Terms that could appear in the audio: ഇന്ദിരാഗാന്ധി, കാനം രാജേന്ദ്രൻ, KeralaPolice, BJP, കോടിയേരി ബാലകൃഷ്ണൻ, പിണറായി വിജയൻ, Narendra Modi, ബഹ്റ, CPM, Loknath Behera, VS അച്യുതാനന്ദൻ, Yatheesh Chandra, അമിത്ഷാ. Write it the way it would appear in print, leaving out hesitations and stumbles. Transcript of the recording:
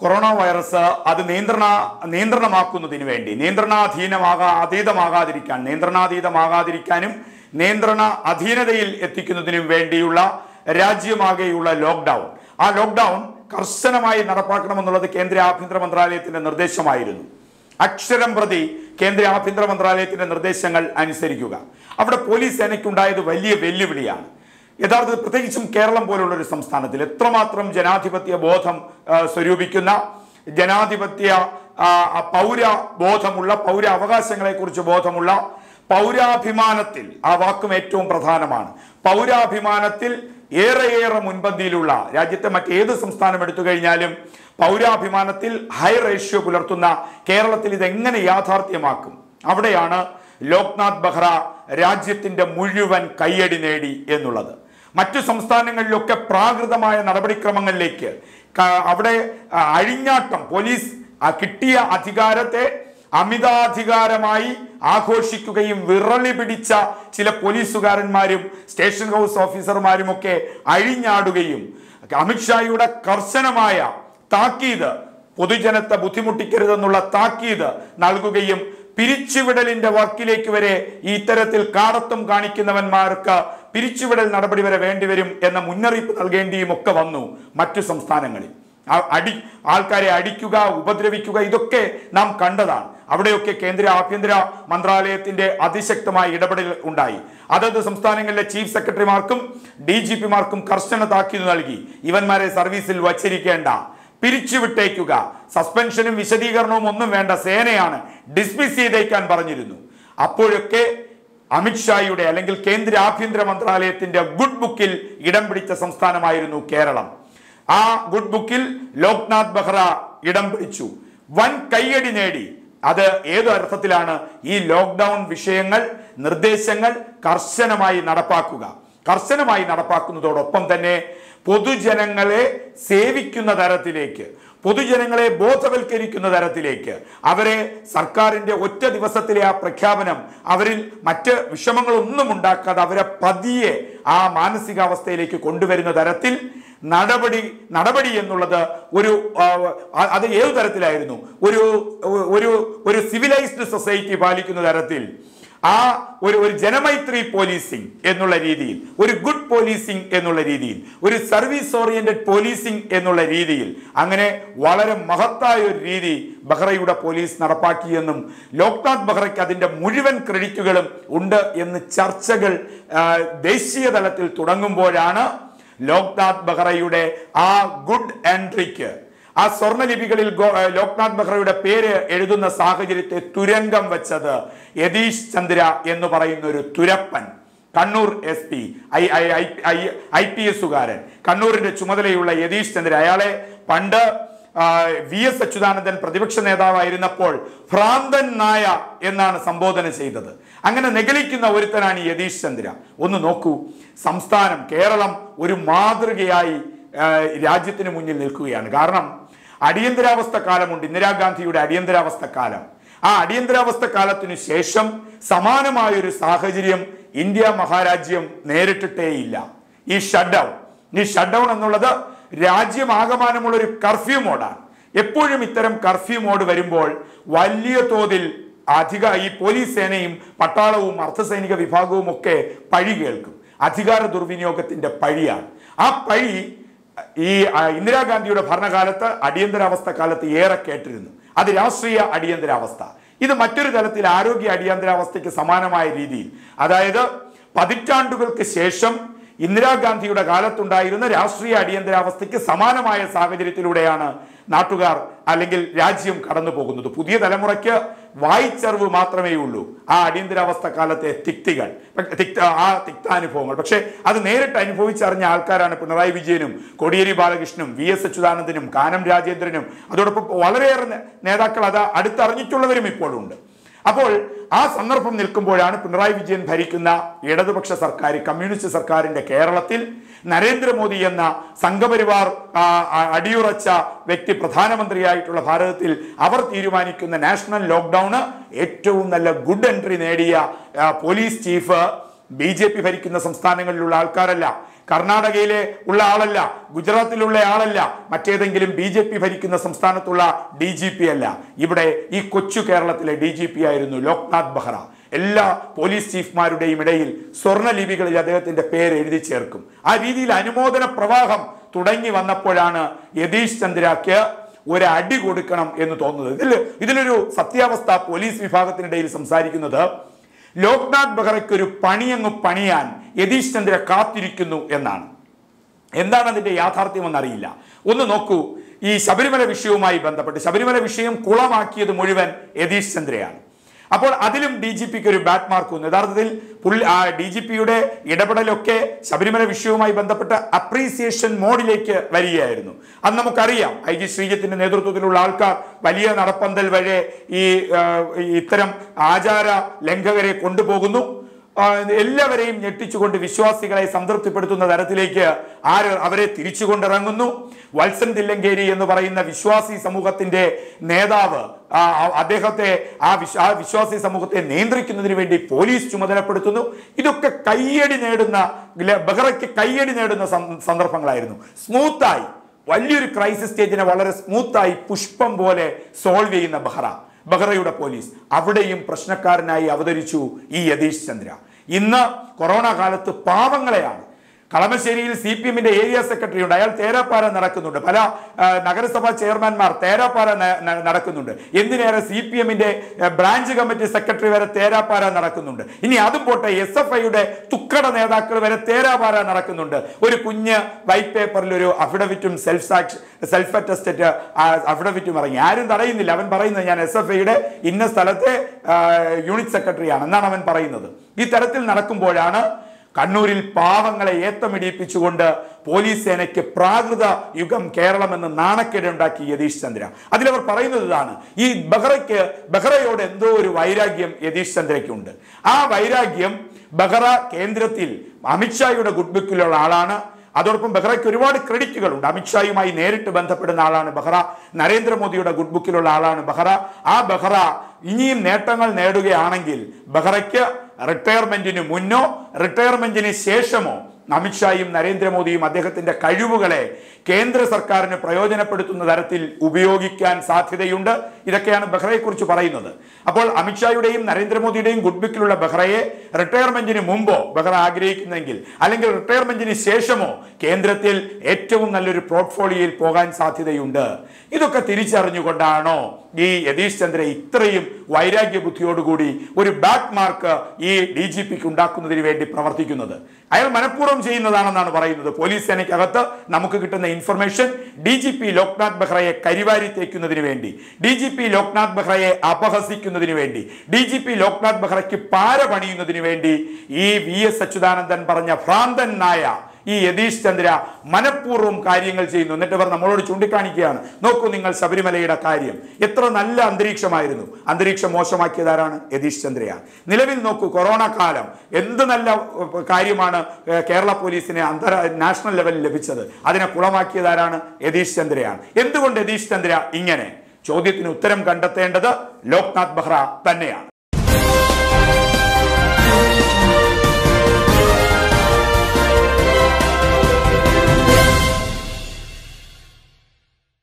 Corona virus, Ada Nendra Makunudin Vendi, Nendrana Athena Maga, Adida Magadirikan, Nendrana Adida Magadirikanum, Nendrana Athena de Etikunudin Vendiula, Raji Magayula lockdown. A lockdown, Karsanamai Narapakamanula, the Kendriya Pindra Mandralit and Nerdeshamayru. Aksharam Bradi, Kendriya Pindra Mandralit and Nerdesangal and Seriguga. After police and Kundai, the Valley of Velivria. യഥാർത്ഥ പ്രത്യേകിച്ചും കേരളം പോലുള്ള ഒരു സംസ്ഥാനത്തിൽ എത്രമാത്രം ജനാധിപത്യ ബോധം സ്വരൂപിക്കുന്ന ജനാധിപത്യ പൗര ബോധമുള്ള പൗര അവകാശങ്ങളെക്കുറിച്ച് ബോധമുള്ള പൗരാഭിമാനത്തിൽ ആ വാക്കും ഏറ്റവും പ്രധാനമാണ് പൗരാഭിമാനത്തിൽ ഏറെയേറെ മുൻപന്തിയിലുള്ള രാജ്യത്തെ മറ്റേത് സംസ്ഥാനം എടുത്തു കഴിഞ്ഞാലും പൗരാഭിമാനത്തിൽ ഹൈ റേഷ്യോ പുലർത്തുന്ന കേരളത്തിൽ ഇത് എങ്ങനെ യാഥാർത്ഥ്യമാക്കും അവിടെയാണ് ലോക്നാഥ് ബെഹ്റ രാജ്യത്തിന്റെ മുഴുവൻ കൈയടി നേടി എന്നുള്ളത് മറ്റു സംസ്ഥാനങ്ങളിലൊക്കെ പ്രാകൃതമായ നടപടിക്രമങ്ങളിലേക്ക് അവിടെ അഴിഞ്ഞാട്ടം പോലീസ് കിട്ടിയ അധികാരത്തെ അമിതാധികാരമായി ആഘോഷിക്കുകയും വിറളി പിടിച്ച ചില പോലീസുകാരന്മാരും സ്റ്റേഷൻ ഹൗസ് ഓഫീസർമാരും ഒക്കെ അഴിഞ്ഞാടുകയും അമിത്ഷായുടെ കർശനമായ താക്കീത് പൊതുജനത്തെ ബുദ്ധിമുട്ടിക്കരുതെന്നുള്ള താക്കീത് നൽകുകയും പിരിച്ചുവിടലിന്റെ വാക്കിലേക്ക് വരെ ഈ തരത്തിൽ കാടത്തും കാണിക്കുന്നവന്മാർക്ക് പിരിച്ചുവിടൽ നടപടി വരെ വേണ്ടിവരും എന്ന മുന്നറിയിപ്പ് നൽകേണ്ടിയും ഒക്കെ വന്നു മറ്റു സംസ്ഥാനങ്ങളിൽ ആൾക്കാരെ അടിക്കുക ഉപദ്രവിക്കുക ഇതൊക്കെ നാം കണ്ടതാണ് അവിടെയൊക്കെ കേന്ദ്ര ആഭ്യന്തര മന്ത്രാലയത്തിന്റെ അതിശക്തമായ ഇടപെടൽ ഉണ്ടായി അതത് സംസ്ഥാനങ്ങളിലെ ചീഫ് സെക്രട്ടറിമാർക്കും ഡിജിപിമാർക്കും കർശന താക്കീത് നൽകി ഇവന്മാരെ സർവീസിൽ വച്ചിരിക്കേണ്ട പിരിച്ചുവിട്ടേക്കുക സസ്പെൻഷനും വിശദീകരണവും ഒന്നും വേണ്ട സേനയാണ് ഡിസ്മിസ് ചെയ്തേക്കാൻ പറഞ്ഞിരുന്നു അപ്പോഴൊക്കെ അമിത്ഷായുടെ അല്ലെങ്കിൽ കേന്ദ്ര ആഭ്യന്തര മന്ത്രാലയത്തിന്റെ ഗുഡ് ബുക്കിൽ ഇടം പിടിച്ച സംസ്ഥാനമായിരുന്നു കേരളം ആ ഗുഡ് ബുക്കിൽ ലോക്നാഥ് ബെഹ്റ ഇടം പിടിച്ചു വൻ കയ്യടി നേടി അത് ഏത് അർത്ഥത്തിലാണ് ഈ ലോക്ക്ഡൌൺ വിഷയങ്ങൾ നിർദ്ദേശങ്ങൾ കർശനമായി നടപ്പാക്കുന്നതോടൊപ്പം തന്നെ പൊതുജനങ്ങളെ സേവിക്കുന്ന തരത്തിലേക്ക് പൊതുജനങ്ങളെ ബോധവൽക്കരിക്കുന്ന തരത്തിലേക്ക് അവരെ സർക്കാരിന്റെ ഒറ്റ ദിവസത്തിലെ ആ പ്രഖ്യാപനം അവരിൽ മറ്റ് വിഷമങ്ങളൊന്നും ഉണ്ടാക്കാതെ അവരെ പതിയെ ആ മാനസികാവസ്ഥയിലേക്ക് കൊണ്ടുവരുന്ന തരത്തിൽ നടപടി എന്നുള്ളത് ഒരു അത് ഏത് തരത്തിലായിരുന്നു ഒരു ഒരു ഒരു സിവിലൈസ്ഡ് സൊസൈറ്റി പാലിക്കുന്ന തരത്തിൽ ആ ഒരു ജനമൈത്രി പോലീസിംഗ് എന്നുള്ള രീതിയിൽ ഒരു ഗുഡ് പോലീസിംഗ് എന്നുള്ള രീതിയിൽ ഒരു സർവീസ് ഓറിയന്റഡ് പോലീസിംഗ് എന്നുള്ള രീതിയിൽ അങ്ങനെ വളരെ മഹത്തായ ഒരു രീതി ബെഹ്റയുടെ പോലീസ് നടപ്പാക്കിയെന്നും ലോക്നാഥ് ബെഹ്റയ്ക്ക് അതിൻ്റെ മുഴുവൻ ക്രെഡിറ്റുകളും ഉണ്ട് എന്ന് ചർച്ചകൾ ദേശീയ തലത്തിൽ തുടങ്ങുമ്പോഴാണ് ലോക്നാഥ് ബെഹ്റയുടെ ആ ഗുഡ് എൻട്രിക്ക് ആ സ്വർണലിപികളിൽ ലോക്നാഥ് ബെഹ്റയുടെ പേര് എഴുതുന്ന സാഹചര്യത്തെ തുരങ്കം വെച്ചത് യതീഷ് ചന്ദ്ര എന്ന് പറയുന്ന ഒരു തുരപ്പൻ കണ്ണൂർ എസ് പി IPSകാരൻ കണ്ണൂരിന്റെ ചുമതലയുള്ള യതീഷ് ചന്ദ്ര അയാളെ പണ്ട് VS അച്യുതാനന്ദൻ പ്രതിപക്ഷ നേതാവായിരുന്നപ്പോൾ ഭ്രാന്തൻ നായ എന്നാണ് സംബോധന ചെയ്തത് അങ്ങനെ നെഗലിക്കുന്ന ഒരുത്തനാണ് യതീഷ് ചന്ദ്ര ഒന്ന് നോക്കൂ സംസ്ഥാനം കേരളം ഒരു മാതൃകയായി രാജ്യത്തിന് മുന്നിൽ നിൽക്കുകയാണ് കാരണം അടിയന്തരാവസ്ഥ കാലമുണ്ട് ഇന്ദിരാഗാന്ധിയുടെ അടിയന്തരാവസ്ഥ കാലം ആ അടിയന്തരാവസ്ഥ കാലത്തിനു ശേഷം സമാനമായൊരു സാഹചര്യം ഇന്ത്യ മഹാരാജ്യം നേരിട്ടിട്ടേയില്ല ഈ ഷട്ട്ഡൌൺ എന്നുള്ളത് രാജ്യമാകമാനമുള്ള ഒരു കർഫ്യൂ മോഡാണ് എപ്പോഴും ഇത്തരം കർഫ്യൂ മോഡ് വരുമ്പോൾ വലിയ തോതിൽ ഈ പോലീസ് സേനയും പട്ടാളവും അർദ്ധസൈനിക വിഭാഗവും ഒക്കെ പഴി കേൾക്കും അധികാര ദുർവിനിയോഗത്തിന്റെ പഴിയാണ് ആ പഴി ഈ ഇന്ദിരാഗാന്ധിയുടെ ഭരണകാലത്ത് അടിയന്തരാവസ്ഥ കാലത്ത് ഏറെ കേട്ടിരുന്നു അത് രാഷ്ട്രീയ അടിയന്തരാവസ്ഥ ഇത് മറ്റൊരു തരത്തിൽ ആരോഗ്യ അടിയന്തരാവസ്ഥയ്ക്ക് സമാനമായ രീതിയിൽ അതായത് പതിറ്റാണ്ടുകൾക്ക് ശേഷം ഇന്ദിരാഗാന്ധിയുടെ കാലത്തുണ്ടായിരുന്ന രാഷ്ട്രീയ അടിയന്തരാവസ്ഥയ്ക്ക് സമാനമായ സാഹചര്യത്തിലൂടെയാണ് നാട്ടുകാർ അല്ലെങ്കിൽ രാജ്യം കടന്നു പോകുന്നത് പുതിയ തലമുറയ്ക്ക് വായിച്ചറിവ് മാത്രമേ ഉള്ളൂ ആ അടിയന്തരാവസ്ഥ കാലത്തെ തിക്താനുഭവങ്ങൾ പക്ഷെ അത് നേരിട്ട് അനുഭവിച്ചറിഞ്ഞ ആൾക്കാരാണ് പിണറായി വിജയനും കോടിയേരി ബാലകൃഷ്ണനും VS അച്യുതാനന്ദനും കാനം രാജേന്ദ്രനും അതോടൊപ്പം വളരെയേറെ നേതാക്കൾ അത് അടുത്തറിഞ്ഞിട്ടുള്ളവരും ഇപ്പോഴുണ്ട് അപ്പോൾ ആ സന്ദർഭം നിൽക്കുമ്പോഴാണ് പിണറായി വിജയൻ ഭരിക്കുന്ന ഇടതുപക്ഷ സർക്കാർ കമ്മ്യൂണിസ്റ്റ് സർക്കാരിന്റെ കേരളത്തിൽ നരേന്ദ്രമോദി എന്ന സംഘപരിവാർ അടിയുറച്ച വ്യക്തി പ്രധാനമന്ത്രിയായിട്ടുള്ള ഭാരതത്തിൽ അവർ തീരുമാനിക്കുന്ന നാഷണൽ ലോക്ക്ഡൌണ് ഏറ്റവും നല്ല ഗുഡ് എൻട്രി നേടിയ പോലീസ് ചീഫ് BJP ഭരിക്കുന്ന സംസ്ഥാനങ്ങളിലുള്ള ആൾക്കാരല്ല Karnataka Ulla Alala, Gujarat Lula Alala, Matedangilim BJP Varikina Samstanatula, DGP Alla, Ibre, E. Kochu Kerala, DGP Irinu, Loknath Behera. Ella, police chief Marude Medail, Sorna Libical Yadet in the pair Edith Cherkum. I did Animo than a Pravaham, Tudangi Vanapolana, Yatheesh Chandra Care. Where I did go to come in the Tono. Idilu Satyavasta police Vifakatin Dale Samsarikinoda Loknath Behera Panian Panian Yatheesh Chandra Katirikino Enan Endana the Yatharti Manarilla Unonoku E. Sabrimara Vishum Ibanda, but Sabrimara Vishum Kulamaki the Murivan Yatheesh Chandra. Upon Adilim DGP Kuru Batmarku Nadaril, Pul DGP Ude, Yedapataloke, Sabrimara Vishuma Bandapata, appreciation modulake Variano. Annamukaria, I just read it in the Nedru to the Lulalka, Valia Narapandel Vare, Iteram, Ajara, Lengavere, Kundubogunu, and Eleverim Netichukund Vishwasikai, Sandra Tipatuna Daratilake, Ara Avare, Tichukundangunu, Walson Dilangari and the Varina Vishwasi Samukatinde, Nedava. Adekate, Vishwasi Samote, Nendrik in the police to Mother Pertuno, it took a Kayed in Edna, Bagaraki Kayed in Edna Sandra Panglirno. Smooth tie, while you crisis stage in a Valer, smooth tie, Pushpambole, solve in the Bahara, Bagarayuda police, Avadayim Prashnakarnai, Avadarichu, Yatheesh Chandra. Inna Corona Kalatu Pavangalaya. Kalamasheril, CPM in the area secretary, Dial Terra Para Narakunda, Pala, Nagarasava chairman Martera Para Narakunda, in the CPM in the branch committee secretary, Terra Para Narakunda, in the other port, SFIUD, Tukara Narakunda, Terra Para Narakunda, Uripunya, white paper, affidavit, self attested affidavit, Marian, in the 11 Para in the SFIUD, in the Salate, unit secretary, Ananaman Para another. The Taratil Narakum Bolana. Kannuril Pavangala Yethamidi Pichugunda, Police and a Kepragda, Yukam Kerala and the Nana Kedendaki Yatheesh Chandra. Adilava Parinadana, E. Bakarake, Bakarayodendo, Vairagium, Yatheesh Chandra Kunda. Ah, Vairagium, Bakara Kendratil, Amicha Yuda Goodbucular Alana, Adorpum Bakarak reward credit to Amicha, you might narrate to Bantapadanala and Bakara, Narendra Modi Yuda Goodbucular Alana, Bakara, Ah Bakara, Inim Natangal Neduge Anangil, Bakaraka. Retirement in Munno, retirement in Seshamo, Namichayim, Narendra Modi, Madekat in the Kaidubugale, Kendra Sarkar and Prayodena Pertun Daratil, Ubiogi and Sathi Yunda, Itakan Bakare Kurchu Parainoda. Upon Amichayudim, Narendra Modi, Goodbicula Bakare, retirement in Mumbo, Bakara Agri Nangil, Alangal retirement in Seshamo, Kendra Til, Etum Naluri portfolio, Pogan Sathi Yunda. Idokatirichar Nugodano, E. Yatheesh Chandra, Itrim, Vairagi Butiodu Gudi, Uri back marker, E. DGP Kundaku, the Pravartikunada. I am Manapuram Jainadana, the police and Agata, Namukitan the information, DGP Loknath Behera, Karivari take you the Vendi, DGP Loknath Behera, Apahasik in the Vendi, DGP Loknath Behera, Paravani in the Vendi, E. V. Sachudan and Parana, Frandan Naya. E. Yatheesh Chandra, Manapurum Kairingal Jino, never Namor Chundikanikian, no Kuningal Sabrimala Kairim, Yetron Alla Andriksha Mairinu, Andriksha Moshamakidaran, Yatheesh Chandra, Nilevil Noku, Corona Kalam, Endanala Kairimana, Kerala Police in Andhra national level of each other, Adina Kulamakidaran, Yatheesh Chandra, Endu and Yatheesh Chandra, Ingene, Chodit Nutram Kanda Tenda, Loknath Behera, Tanea.